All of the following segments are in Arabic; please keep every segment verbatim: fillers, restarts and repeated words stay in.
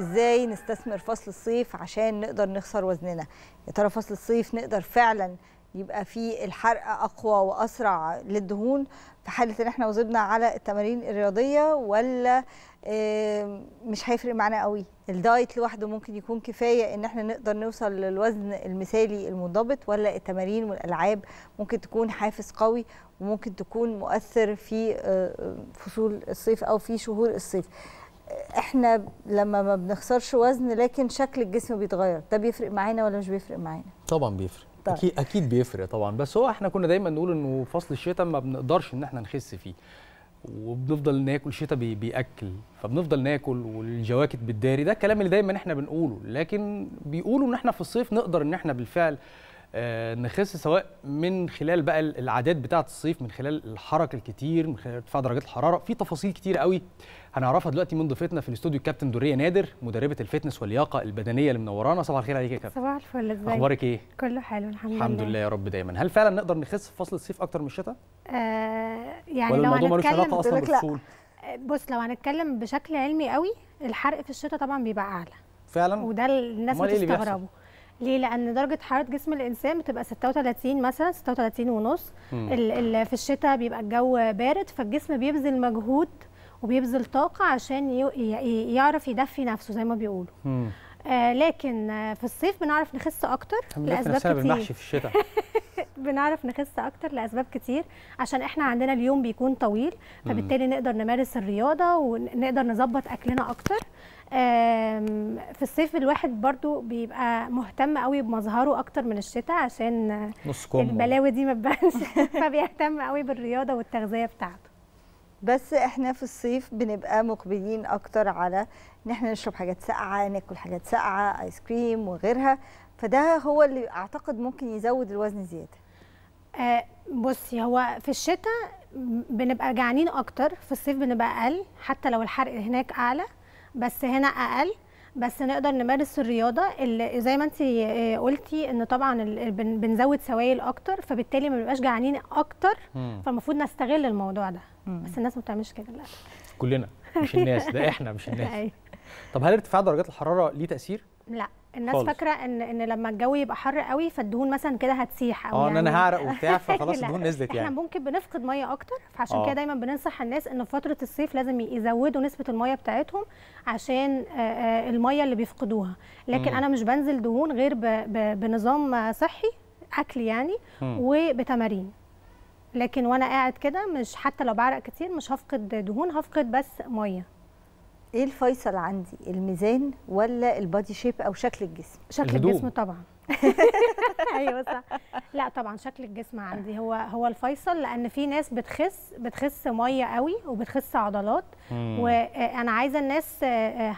ازاي نستثمر فصل الصيف عشان نقدر نخسر وزننا. يا ترى فصل الصيف نقدر فعلا يبقى فيه الحرق اقوى واسرع للدهون في حاله ان احنا واظبنا على التمارين الرياضيه، ولا مش هيفرق معانا قوي؟ الدايت لوحده ممكن يكون كفايه ان احنا نقدر نوصل للوزن المثالي المنضبط، ولا التمارين والالعاب ممكن تكون حافز قوي وممكن تكون مؤثر في فصول الصيف او في شهور الصيف؟ احنا لما ما بنخسرش وزن لكن شكل الجسم بيتغير، ده بيفرق معانا ولا مش بيفرق معانا؟ طبعا بيفرق، طيب. اكيد بيفرق طبعا، بس هو احنا كنا دايما نقول انه فصل الشتاء ما بنقدرش ان احنا نخس فيه، وبنفضل ناكل. الشتاء بياكل، فبنفضل ناكل والجواكت بتداري، ده الكلام اللي دايما احنا بنقوله. لكن بيقولوا ان احنا في الصيف نقدر ان احنا بالفعل آه نخس، سواء من خلال بقى العادات بتاعه الصيف، من خلال الحركه الكتير، من خلال ارتفاع درجات الحراره. في تفاصيل كتير قوي هنعرفها دلوقتي من ضيفتنا في الاستوديو الكابتن دورية نادر، مدربه الفتنس واللياقه البدنيه اللي منورانا. صباح الخير عليك يا كابتن. صباح الفل، ازيك؟ اخبارك ايه؟ كله حلو الحمد لله. الحمد لله يا رب دايما. هل فعلا نقدر نخس في فصل الصيف اكتر من الشتاء؟ آه يعني ولا لو الموضوع ملوش علاقه اصلا بالفصول؟ بص، لو هنتكلم بشكل علمي قوي، الحرق في الشتاء طبعا بيبقى اعلى فعلا، وده الناس بتستغربه. ليه؟ لأن درجة حرارة جسم الإنسان بتبقى ستة وثلاثين مثلا، ستة وثلاثين ونص. في الشتاء بيبقى الجو بارد، فالجسم بيبذل مجهود وبيبذل طاقة عشان يعرف يدفي نفسه زي ما بيقولوا. آه لكن في الصيف بنعرف نخس أكتر لأسباب كتير. بنمحش في الشتاء. بنعرف نخس أكتر لأسباب كتير، عشان إحنا عندنا اليوم بيكون طويل، فبالتالي نقدر نمارس الرياضة ونقدر نظبط أكلنا أكتر. في الصيف الواحد برضو بيبقى مهتم قوي بمظهره اكتر من الشتاء، عشان البلاوي دي ما تبانش، فبيهتم قوي بالرياضه والتغذيه بتاعته. بس احنا في الصيف بنبقى مقبلين اكتر على ان احنا نشرب حاجات ساقعه، ناكل حاجات ساقعه، ايس كريم وغيرها، فده هو اللي اعتقد ممكن يزود الوزن زياده. آه بصي، هو في الشتاء بنبقى جعانين اكتر، في الصيف بنبقى اقل، حتى لو الحرق هناك اعلى بس هنا اقل، بس نقدر نمارس الرياضه. اللي زي ما انت قلتي ان طبعا بنزود سوائل اكتر، فبالتالي ما بنبقاش جعانين اكتر، فالمفروض نستغل الموضوع ده. مم. بس الناس ما بتعملش كده للاسف. كلنا مش الناس، ده احنا مش الناس. طب هل ارتفاع درجات الحراره ليه تاثير؟ لا، الناس خالص. فاكره ان ان لما الجو يبقى حر قوي فالدهون مثلا كده هتسيح، او اه يعني انا هعرق وبتاع فخلاص الدهون نزلت. يعني احنا ممكن بنفقد ميه اكتر، فعشان أوه. كده دايما بننصح الناس ان في فتره الصيف لازم يزودوا نسبه الميه بتاعتهم عشان الميه اللي بيفقدوها. لكن مم. انا مش بنزل دهون غير ب ب بنظام صحي، اكل يعني، مم. وبتمارين. لكن وانا قاعد كده مش، حتى لو بعرق كتير مش هفقد دهون، هفقد بس ميه. ايه الفيصل عندي، الميزان ولا البادي شيب او شكل الجسم؟ شكل الهدوم. الجسم طبعا. ايوه صح. لا طبعا شكل الجسم عندي هو هو الفيصل، لان في ناس بتخس بتخس ميه قوي وبتخس عضلات، وانا عايزه الناس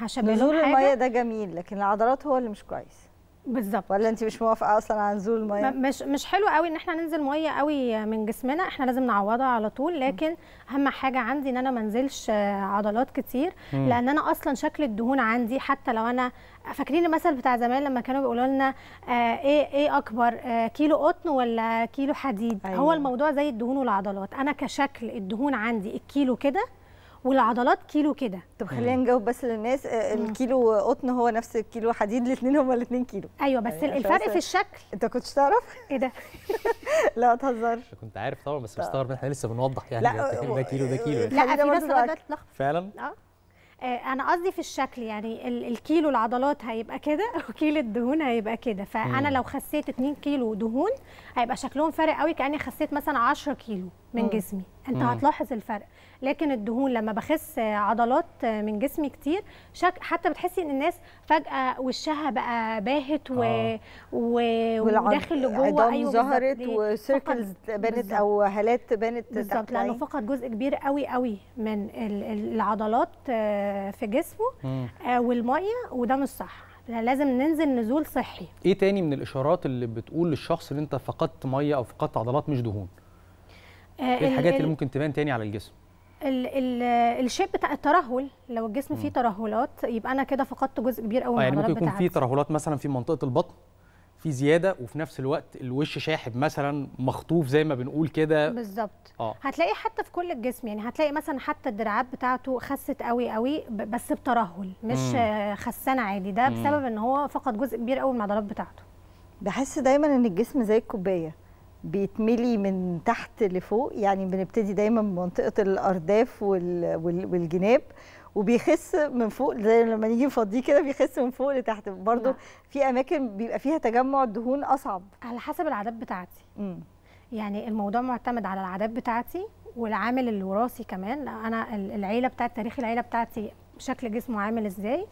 هشبه لهم حاجه. الميه ده جميل، لكن العضلات هو اللي مش كويس. بالظبط. ولا انت مش موافقه اصلا على نزول الميه؟ مش مش حلو قوي ان احنا ننزل ميه قوي من جسمنا، احنا لازم نعوضها على طول. لكن اهم حاجه عندي ان انا ما انزلش عضلات كتير، مم. لان انا اصلا شكل الدهون عندي، حتى لو انا فاكرين المثل بتاع زمان لما كانوا بيقولوا لنا آه ايه ايه اكبر، آه كيلو قطن ولا كيلو حديد؟ أيوة. هو الموضوع زي الدهون والعضلات، انا كشكل الدهون عندي الكيلو كده والعضلات كيلو كده. طب خلينا نجاوب بس للناس، الكيلو قطن هو نفس الكيلو حديد، الاثنين هما الاثنين كيلو. ايوه بس يعني الفرق في الشكل. انت كنتش تعرف؟ ايه ده؟ لا ما تهزرش. كنت عارف طبعا، بس مستغرب ان احنا لسه بنوضح يعني. لا ده كيلو ده كيلو. لا في ناس لغايه تلخبط فعلا. اه انا قصدي في الشكل، يعني الكيلو العضلات هيبقى كده وكيلو الدهون هيبقى كده، فانا مم. لو خسيت اتنين كيلو دهون هيبقى شكلهم فارق قوي كاني خسيت مثلا عشرة كيلو من مم. جسمي. انت مم. هتلاحظ الفرق. لكن الدهون لما بخس عضلات من جسمي كتير، شك... حتى بتحسي ان الناس فجاه وشها بقى باهت و... آه. و... وداخل لجوه. ايوه ظهرت وسيركلز بانت او هالات بانت. بالظبط، لانه فقد جزء كبير قوي قوي من العضلات في جسمه مم. والميه، وده مش صح. لازم ننزل نزول صحي. ايه تاني من الاشارات اللي بتقول للشخص ان انت فقدت ميه او فقدت عضلات مش دهون؟ آه ايه الحاجات اللي ممكن تبان تاني على الجسم؟ الشيب بتاع الترهل، لو الجسم فيه ترهلات يبقى انا كده فقدت جزء كبير قوي من العضلات بتاعتي. يعني ممكن يكون فيه ترهلات مثلا في منطقه البطن، في زياده وفي نفس الوقت الوش شاحب مثلا مخطوف زي ما بنقول كده بالظبط. آه. هتلاقيه حتى في كل الجسم، يعني هتلاقي مثلا حتى الدراعات بتاعته خست قوي قوي بس بترهل مش مم. خسانه عادي، ده بسبب مم. ان هو فقد جزء كبير قوي من العضلات بتاعته. بحس دايما ان الجسم زي الكوبايه بيتملي من تحت لفوق، يعني بنبتدي دايما بمنطقه الارداف والجناب وبيخس من فوق، زي لما نيجي نفضيه كده بيخس من فوق لتحت. برضو لا. في اماكن بيبقى فيها تجمع الدهون اصعب على حسب العادات بتاعتي. مم. يعني الموضوع معتمد على العادات بتاعتي والعامل الوراثي كمان. انا العيله بتاعت تاريخ العيله بتاعتي شكل جسمه عامل ازاي،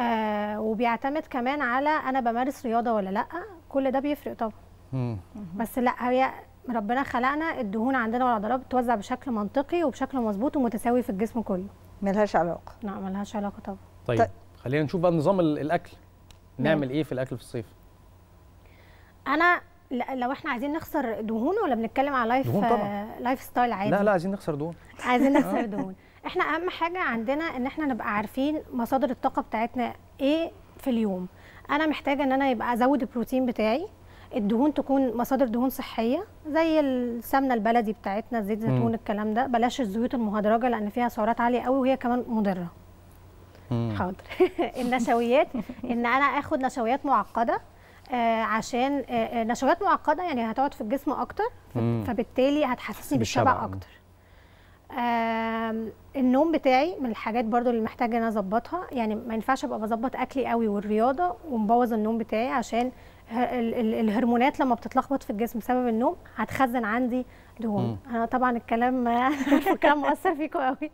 آه وبيعتمد كمان على انا بمارس رياضه ولا لا، كل ده بيفرق طبعا. مم. بس لا، هي ربنا خلقنا الدهون عندنا والعضلات بتتوزع بشكل منطقي وبشكل مظبوط ومتساوي في الجسم كله. ملهاش علاقه. نعم ملهاش علاقه طبعا. طيب, طيب. خلينا نشوف بقى نظام الاكل، نعمل مم. ايه في الاكل في الصيف؟ انا لو احنا عايزين نخسر دهون ولا بنتكلم على لايف لايف ستايل عادي؟ لا لا عايزين نخسر دهون. عايزين نخسر دهون. احنا اهم حاجه عندنا ان احنا نبقى عارفين مصادر الطاقه بتاعتنا ايه في اليوم. انا محتاجه ان انا يبقى ازود البروتين بتاعي، الدهون تكون مصادر دهون صحيه زي السمنه البلدي بتاعتنا، زيت زيتون، الكلام ده، بلاش الزيوت المهدرجه لان فيها سعرات عاليه قوي وهي كمان مضره. مم. حاضر. النشويات، ان انا اخد نشويات معقده، آه عشان آه نشويات معقده يعني هتقعد في الجسم اكتر، فبالتالي هتحسسني بالشبع اكتر. آه النوم بتاعي من الحاجات برضو اللي محتاجه ان انا اظبطها، يعني ما ينفعش ابقى بظبط اكلي قوي والرياضه ومبوظ النوم بتاعي، عشان الهرمونات لما بتتلخبط في الجسم بسبب النوم هتخزن عندي دهون. انا طبعا الكلام الكلام مؤثر فيكم قوي.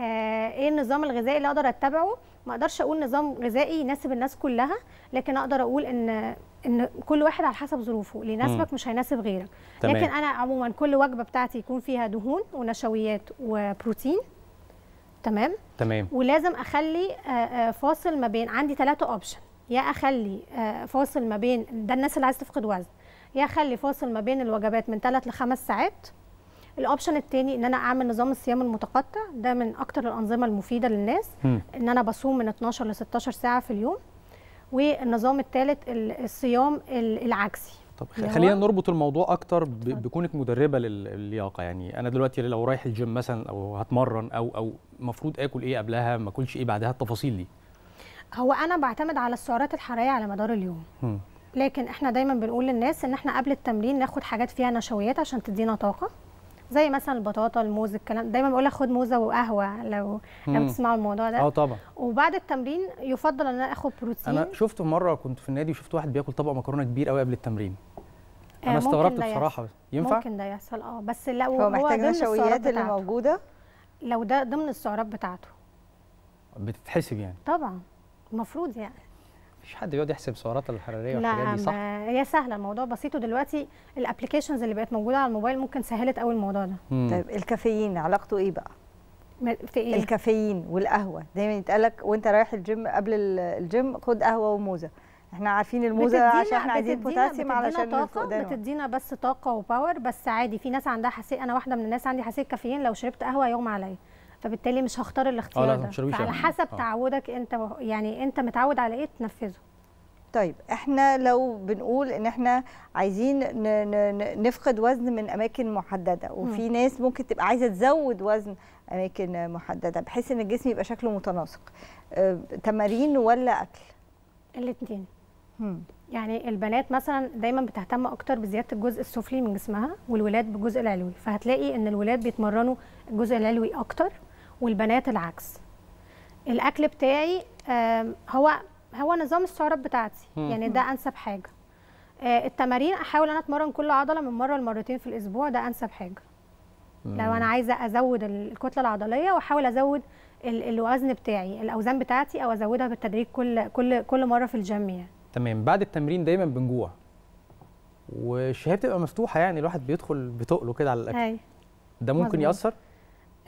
آه ايه النظام الغذائي اللي اقدر اتبعه؟ ما اقدرش اقول نظام غذائي يناسب الناس كلها، لكن اقدر اقول ان ان كل واحد على حسب ظروفه، اللي يناسبك مش هيناسب غيرك. تمام. لكن انا عموما كل وجبه بتاعتي يكون فيها دهون ونشويات وبروتين. تمام تمام. ولازم اخلي فاصل ما بين، عندي ثلاثه اوبشن، يا اخلي فاصل ما بين، ده الناس اللي عايزه تفقد وزن، يا اخلي فاصل ما بين الوجبات من ثلاث لخمس ساعات. الاوبشن الثاني ان انا اعمل نظام الصيام المتقطع، ده من اكتر الانظمه المفيده للناس، م. ان انا بصوم من اتناشر لستاشر ساعه في اليوم. والنظام الثالث الصيام العكسي. طب خلينا نربط الموضوع اكتر بكونك مدربه للياقه، يعني انا دلوقتي لو رايح الجيم مثلا او هتمرن او او المفروض اكل ايه قبلها، ما اكلش ايه بعدها، التفاصيل دي. هو انا بعتمد على السعرات الحراريه على مدار اليوم، م. لكن احنا دايما بنقول للناس ان احنا قبل التمرين ناخد حاجات فيها نشويات عشان تدينا طاقه، زي مثلا البطاطا، الموز، الكلام. دايما بقول لك خد موزه وقهوه لو لو بتسمعوا الموضوع ده. اه طبعا. وبعد التمرين يفضل ان انا اخد بروتين. انا شفت مره كنت في النادي وشفت واحد بياكل طبق مكرونه كبير قوي قبل التمرين. انا آه استغربت بصراحه. ينفع؟ ممكن ده يحصل اه، بس لو هو, هو محتاج النشويات اللي موجوده، لو ده ضمن السعرات بتاعته بتتحسب يعني. طبعا المفروض، يعني مفيش حد بيقعد يحسب سعراته الحراريه والحاجات دي، صح؟ لا هي سهله، الموضوع بسيط، ودلوقتي الابلكيشنز اللي بقت موجوده على الموبايل ممكن سهلت قوي الموضوع ده. مم. طيب الكافيين علاقته ايه بقى؟ في ايه؟ الكافيين والقهوه دايما يتقال لك وانت رايح الجيم قبل الجيم خد قهوه وموزه، احنا عارفين الموزه عشان احنا عايزين بوتاسيوم علشان طاقه، بتدينا بس طاقه وباور بس، عادي في ناس عندها حساسيه، انا واحده من الناس عندي حساسيه كافيين، لو شربت قهوه هيغمى عليا، فبالتالي مش هختار الاختيار ده. فعلى حسب أوه. تعودك انت، يعني انت متعود على ايه تنفذه. طيب احنا لو بنقول ان احنا عايزين نفقد وزن من اماكن محدده، وفي م. ناس ممكن تبقى عايزه تزود وزن اماكن محدده بحيث ان الجسم يبقى شكله متناسق، اه تمارين ولا اكل؟ الاثنين. يعني البنات مثلا دايما بتهتم اكتر بزياده الجزء السفلي من جسمها، والولاد بالجزء العلوي، فهتلاقي ان الولاد بيتمرنوا الجزء العلوي اكتر والبنات العكس. الاكل بتاعي هو هو نظام السعرات بتاعتي، يعني ده انسب حاجه. التمارين احاول انا اتمرن كل عضله من مره لمرتين في الاسبوع، ده انسب حاجه. لو انا عايزه ازود الكتله العضليه واحاول ازود الوزن بتاعي، الاوزان بتاعتي، او ازودها بالتدريج كل كل كل مره في الجيم يعني. تمام. بعد التمرين دايما بنجوع، والشهية بتبقى مفتوحه، يعني الواحد بيدخل بتقله كده على الاكل. هاي. ده ممكن مزبوط. ياثر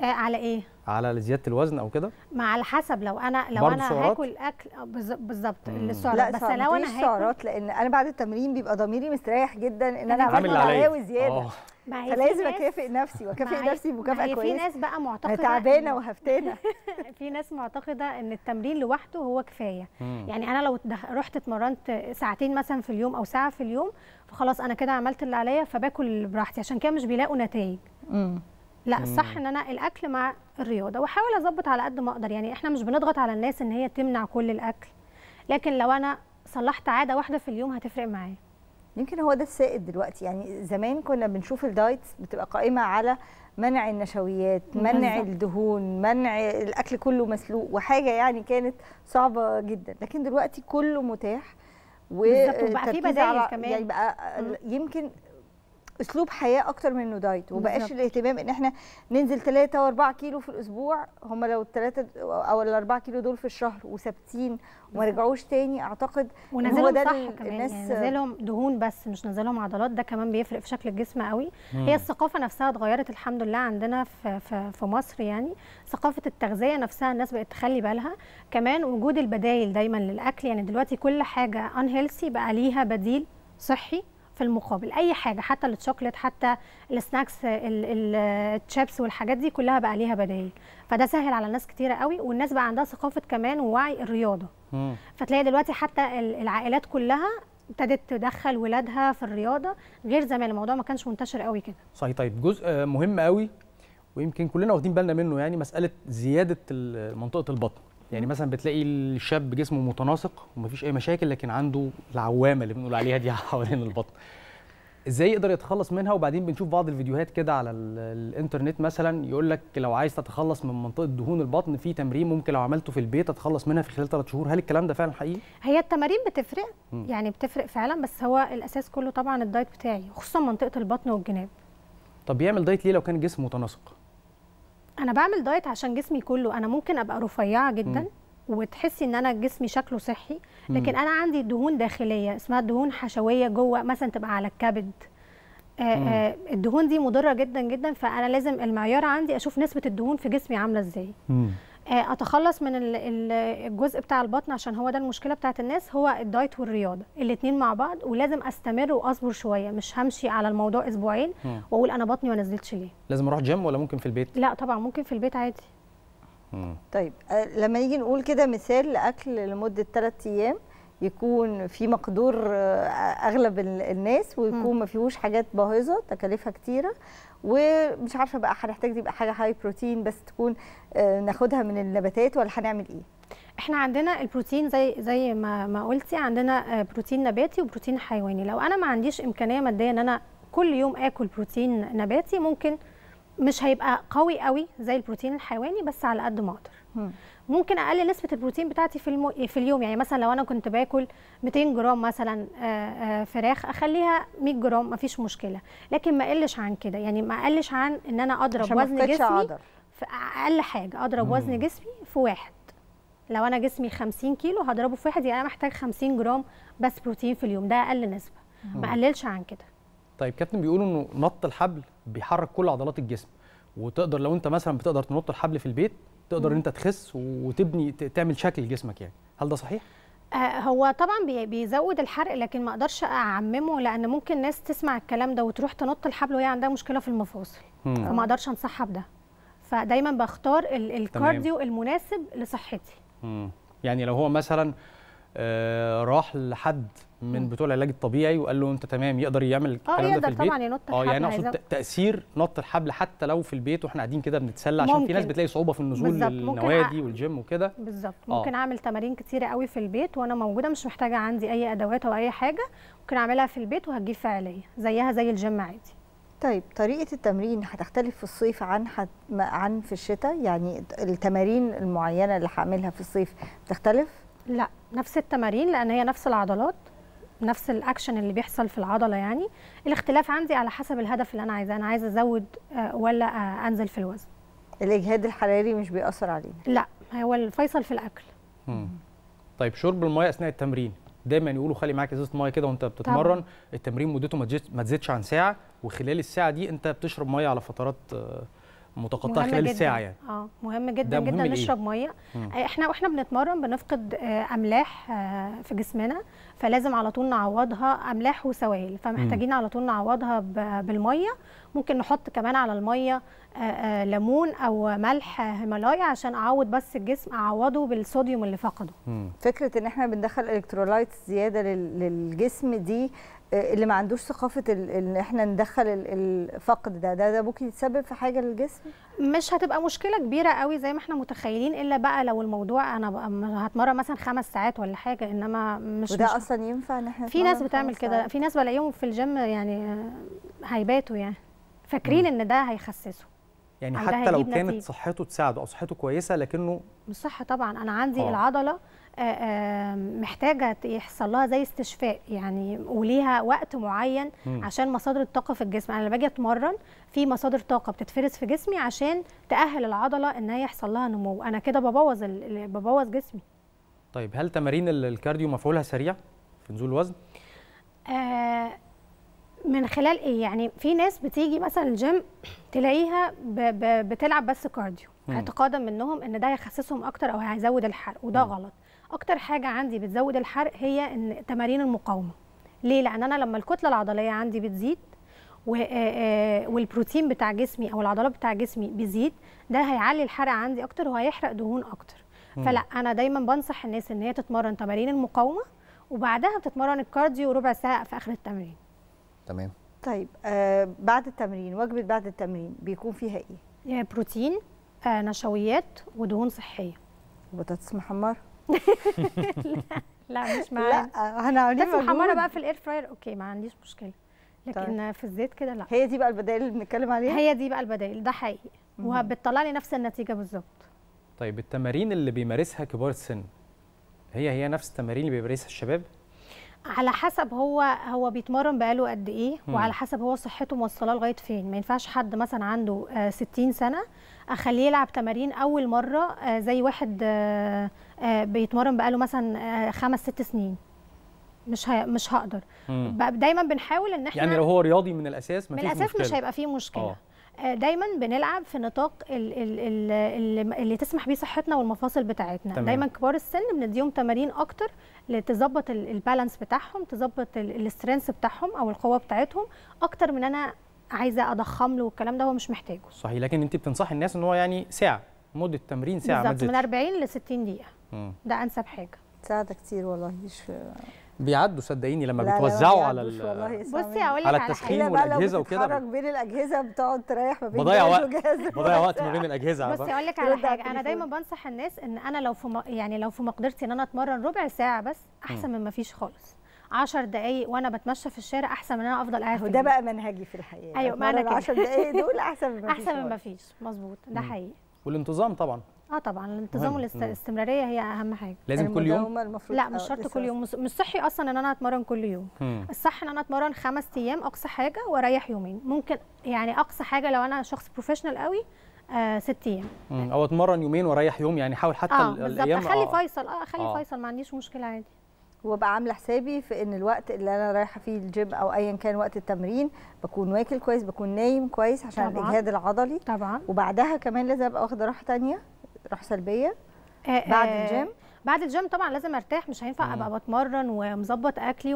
على ايه؟ على زياده الوزن او كده؟ ما على حسب، لو انا لو انا سعرات؟ هاكل اكل بالظبط السعرات، بس لو انا هاكل سعرات، لان انا بعد التمرين بيبقى ضميري مستريح جدا ان انا عملت حاجه زياده. فلازم اكافئ نفسي واكافئ نفسي مكافاه كويسه. في ناس بقى معتقده انا تعبانه وهفتانه. في ناس معتقده ان التمرين لوحده هو كفايه. مم. يعني انا لو رحت اتمرنت ساعتين مثلا في اليوم او ساعه في اليوم فخلاص انا كده عملت اللي عليا فباكل براحتي، عشان كده مش بيلاقوا نتائج. امم لا، الصح ان انا الاكل مع الرياضه، واحاول اظبط على قد ما اقدر. يعني احنا مش بنضغط على الناس ان هي تمنع كل الاكل، لكن لو انا صلحت عاده واحده في اليوم هتفرق معايا. يمكن هو ده السائد دلوقتي. يعني زمان كنا بنشوف الدايت بتبقى قائمه على منع النشويات، منع الدهون، منع الاكل كله مسلوق، وحاجه يعني كانت صعبه جدا، لكن دلوقتي كله متاح وبقى في بدائل كمان. يعني بقى يمكن اسلوب حياه اكتر من انه دايت، ومبقاش الاهتمام ان احنا ننزل ثلاثة وأربعة كيلو في الاسبوع. هم لو الثلاثة او الأربعة كيلو دول في الشهر وثابتين وما رجعوش تاني، اعتقد ان هو ده صح. الناس يعني نزلهم دهون بس مش نزلهم عضلات، ده كمان بيفرق في شكل الجسم قوي. مم. هي الثقافه نفسها اتغيرت الحمد لله عندنا في في, في مصر. يعني ثقافه التغذيه نفسها الناس بقت تخلي بالها، كمان وجود البدائل دايما للاكل. يعني دلوقتي كل حاجه ان هيلثي بقى ليها بديل صحي في المقابل. اي حاجه، حتى الشوكليت، حتى السناكس، الشيبس والحاجات دي كلها بقى ليها بدائل، فده سهل على ناس كتيره قوي. والناس بقى عندها ثقافه كمان ووعي الرياضه. مم. فتلاقي دلوقتي حتى العائلات كلها ابتدت تدخل ولادها في الرياضه، غير زمان الموضوع ما كانش منتشر قوي كده. صحيح. طيب جزء مهم قوي ويمكن كلنا واخدين بالنا منه، يعني مساله زياده منطقه البطن. يعني مثلا بتلاقي الشاب جسمه متناسق ومفيش اي مشاكل، لكن عنده العوامه اللي بنقول عليها دي حوالين البطن. ازاي يقدر يتخلص منها؟ وبعدين بنشوف بعض الفيديوهات كده على الانترنت مثلا يقول لك لو عايز تتخلص من منطقه دهون البطن في تمرين ممكن لو عملته في البيت تتخلص منها في خلال ثلاث شهور. هل الكلام ده فعلا حقيقي؟ هي التمارين بتفرق، يعني بتفرق فعلا، بس هو الاساس كله طبعا الدايت بتاعي، خصوصا منطقه البطن والجناب. طب يعمل دايت ليه لو كان جسمه متناسق؟ أنا بعمل دايت عشان جسمي كله. أنا ممكن أبقى رفيعة جدا م. وتحسي إن أنا جسمي شكله صحي، لكن م. أنا عندي دهون داخلية اسمها دهون حشوية جوه، مثلا تبقى على الكبد. آآ آآ الدهون دي مضرة جدا جدا، فأنا لازم المعيار عندي أشوف نسبة الدهون في جسمي عاملة إزاي. أتخلص من الجزء بتاع البطن عشان هو ده المشكلة بتاعت الناس، هو الدايت والرياضة الاتنين مع بعض، ولازم أستمر وأصبر شوية. مش همشي على الموضوع أسبوعين وأقول أنا بطني ما نزلتش ليه. لازم أروح جيم ولا ممكن في البيت؟ لا طبعا ممكن في البيت عادي. مم. طيب لما نيجي نقول كده مثال لأكل لمدة ثلاث أيام يكون في مقدور أغلب الناس، ويكون ما فيهوش حاجات باهظة تكاليفها كتيرة، ومش عارفه بقى هنحتاج تبقى حاجه هاي بروتين بس تكون ناخدها من النباتات، ولا هنعمل ايه؟ احنا عندنا البروتين زي زي ما ما قلتي، عندنا بروتين نباتي وبروتين حيواني. لو انا ما عنديش امكانيه ماديه ان انا كل يوم اكل بروتين نباتي، ممكن مش هيبقى قوي قوي زي البروتين الحيواني، بس على قد ما اقدر. ممكن اقلل نسبه البروتين بتاعتي في المو... في اليوم. يعني مثلا لو انا كنت باكل مئتين جرام مثلا فراخ، اخليها مئة جرام مفيش مشكله، لكن ما اقلش عن كده. يعني ما اقلش عن ان انا اضرب وزن جسمي في اقل حاجه، اضرب مم. وزن جسمي في واحد. لو انا جسمي خمسين كيلو هضربه في واحد، يعني انا محتاج خمسين جرام بس بروتين في اليوم، ده اقل نسبه. مم. ما اقللش عن كده. طيب كابتن، بيقولوا انه نط الحبل بيحرك كل عضلات الجسم، وتقدر لو انت مثلا بتقدر تنط الحبل في البيت تقدر ان انت تخس وتبني تعمل شكل جسمك. يعني هل ده صحيح؟ آه هو طبعا بيزود الحرق، لكن ما اقدرش اعممه، لان ممكن ناس تسمع الكلام ده وتروح تنط الحبل وهي عندها مشكله في المفاصل، فما اقدرش انصحها بده. فدايما بختار ال الكارديو المناسب لصحتي. مم. يعني لو هو مثلا آه راح لحد من بتوع العلاج الطبيعي وقال له انت تمام، يقدر يعمل الكلام ده في البيت؟ اه يقدر طبعا ينط الحبل. اه يعني اقصد تاثير نط الحبل حتى لو في البيت واحنا قاعدين كده بنتسلى، عشان في ناس بتلاقي صعوبه في النزول للنوادي أ... والجيم وكده. بالظبط. ممكن آه. اعمل تمارين كتيره قوي في البيت وانا موجوده، مش محتاجه عندي اي ادوات او اي حاجه، ممكن اعملها في البيت وهتجيب فعاليه زيها زي الجيم عادي. طيب طريقه التمرين هتختلف في الصيف عن حت... عن في الشتاء؟ يعني التمارين المعينه اللي هعملها في الصيف بتختلف؟ لا، نفس التمارين، لان هي نفس العضلات، نفس الاكشن اللي بيحصل في العضله. يعني الاختلاف عندي على حسب الهدف اللي انا عايزاه، انا عايزه ازود ولا انزل في الوزن. الاجهاد الحراري مش بيأثر علينا؟ لا، هو الفيصل في الاكل. مم. طيب شرب الميه اثناء التمرين، دايما يقولوا خلي معاك ازازه ميه كده وانت بتتمرن. طبعا. التمرين مدته ما تزيدش عن ساعه، وخلال الساعه دي انت بتشرب ميه على فترات متقطعه خلال الساعه. يعني اه مهم جدا مهم جدا نشرب إيه؟ ميه. مم. احنا واحنا بنتمرن بنفقد املاح في جسمنا، فلازم على طول نعوضها، املاح وسوائل، فمحتاجين على طول نعوضها بالميه، ممكن نحط كمان على الميه ليمون او ملح هيمالايا عشان اعوض بس الجسم، اعوضه بالصوديوم اللي فقده. فكره ان احنا بندخل الكترولايتس زياده للجسم دي اللي ما عندوش ثقافه ان احنا ندخل الفقد ده ده ده ممكن يتسبب في حاجه للجسم، مش هتبقى مشكله كبيره قوي زي ما احنا متخيلين، الا بقى لو الموضوع انا هتمرن مثلا خمس ساعات ولا حاجه، انما مش وده مش اصلا ينفع ان احنا في ناس بتعمل كده، في ناس بلاقيهم في الجيم يعني هيباتوا يعني فاكرين ان ده هيخسسه، يعني حتى لو كانت نتيجة. صحته تساعده او صحته كويسه لكنه مش صح. طبعا انا عندي أوه. العضله محتاجه يحصل لها زي استشفاء يعني، وليها وقت معين م. عشان مصادر الطاقه في الجسم. انا لما باجي اتمرن في مصادر طاقه بتتفرز في جسمي عشان تاهل العضله ان هي يحصل لها نمو، انا كده ببوظ ال... ببوظ جسمي. طيب هل تمارين الكارديو مفعولها سريع في نزول الوزن؟ آه من خلال ايه يعني؟ في ناس بتيجي مثلا الجيم تلاقيها ب... ب... بتلعب بس كارديو، اعتقادا منهم ان ده هيخسسهم اكتر او هيزود الحرق، وده م. غلط. اكتر حاجه عندي بتزود الحرق هي ان تمارين المقاومه. ليه؟ لان انا لما الكتله العضليه عندي بتزيد والبروتين بتاع جسمي او العضلات بتاع جسمي بيزيد، ده هيعلي الحرق عندي اكتر وهيحرق دهون اكتر. فلا انا دايما بنصح الناس ان هي تتمرن تمارين المقاومه وبعدها بتتمرن الكارديو ربع ساعه في اخر التمرين. تمام. طيب آه بعد التمرين، وجبه بعد التمرين بيكون فيها ايه؟ بروتين، آه نشويات، ودهون صحيه. وبطاطس محمره؟ لا لا مش معايا، لا انا عاملين بس محمره بقى في الاير فراير، اوكي ما عنديش مشكله، لكن طيب. في الزيت كده لا. هي دي بقى البدائل اللي بنتكلم عليها، هي دي بقى البدائل، ده حقيقي وبتطلع لي نفس النتيجه بالظبط. طيب التمارين اللي بيمارسها كبار السن هي هي نفس التمارين اللي بيمارسها الشباب؟ على حسب هو هو بيتمرن بقاله قد ايه، وعلى حسب هو صحته موصلاه لغايه فين. ما ينفعش حد مثلا عنده ستين سنه اخليه يلعب تمارين اول مره زي واحد بيتمرن بقاله مثلا خمس ست سنين، مش مش هقدر. دايما بنحاول ان احنا يعني لو هو رياضي من الاساس ما فيش مشكله، من الاساس مش هيبقى فيه مشكله. أوه. دايما بنلعب في نطاق اللي تسمح بيه صحتنا والمفاصل بتاعتنا. تمام. دايما كبار السن بنديهم تمارين اكتر لتظبط البالانس بتاعهم، تظبط الاسترنس بتاعهم او القوه بتاعتهم، اكتر من انا عايزه اضخم له والكلام ده هو مش محتاجه. صحيح. لكن انت بتنصحي الناس ان هو يعني ساعه مده تمرين، ساعه بالظبط من أربعين ل ستين دقيقه. مم. ده انسب حاجه. ساعه كتير والله، مش بيعدوا صدقيني لما بتوزعوا على ال بصي اقول لك على التسخين والاجهزه وكده، بتتحرك بين الاجهزه بتقعد تريح ما بين جهاز وجهاز، بضيع وقت ما بين الاجهزه. بس اقول لك على حاجه، انا دايما بنصح الناس ان انا لو في م... يعني لو في مقدرتي ان انا اتمرن ربع ساعه بس احسن من ما فيش خالص. عشر دقايق وانا بتمشى في الشارع احسن من انا افضل قاعد. وده بقى منهجي في الحقيقه. ايوه ما انا كده عشر دقايق دول احسن من ما فيش، احسن من ما فيش. مظبوط، ده حقيقي. والانتظام طبعا. اه طبعا الانتظام والاستمراريه هي اهم حاجه. لازم كل يوم؟ لا مش شرط كل يوم، مش صحي اصلا ان انا اتمرن كل يوم. هم. الصح ان انا اتمرن خمس ايام اقصى حاجه واريح يومين، ممكن يعني اقصى حاجه لو انا شخص بروفيشنال قوي آه ست ايام، او اتمرن يومين واريح يوم، يعني حاول حتى آه الايام اه اخلي فيصل اه اخلي آه. فيصل ما عنديش مشكله عادي، وابقى عامله حسابي في ان الوقت اللي انا رايحه فيه الجيم او ايا كان وقت التمرين بكون واكل كويس، بكون نايم كويس عشان طبعاً. الاجهاد العضلي طبعا. وبعدها كمان لازم ابقى واخده راحه ثانيه، راحه سلبيه آه بعد آه الجيم. بعد الجيم طبعا لازم ارتاح، مش هينفع ابقى بتمرن ومظبط اكلي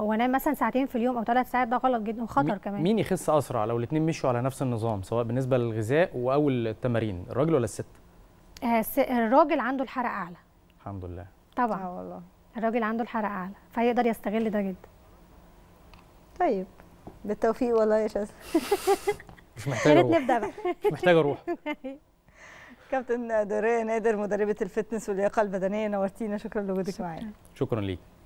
وانام مثلا ساعتين في اليوم او ثلاث ساعات، ده غلط جدا وخطر كمان. مين يخس اسرع لو الاثنين مشوا على نفس النظام سواء بالنسبه للغذاء او التمارين، الراجل ولا الست؟ آه الراجل عنده الحرق اعلى الحمد لله طبعا. اه والله الراجل عنده الحرق اعلى فهيقدر يستغل ده جدا. طيب بالتوفيق والله يا شاذة. مش محتاجه اروح، نبدا بقى مش محتاجه اروح. كابتن دورية نادر مدربة الفتنس واللياقة البدنية، نورتينا، شكرا لوجودك معانا. شكرا ليك.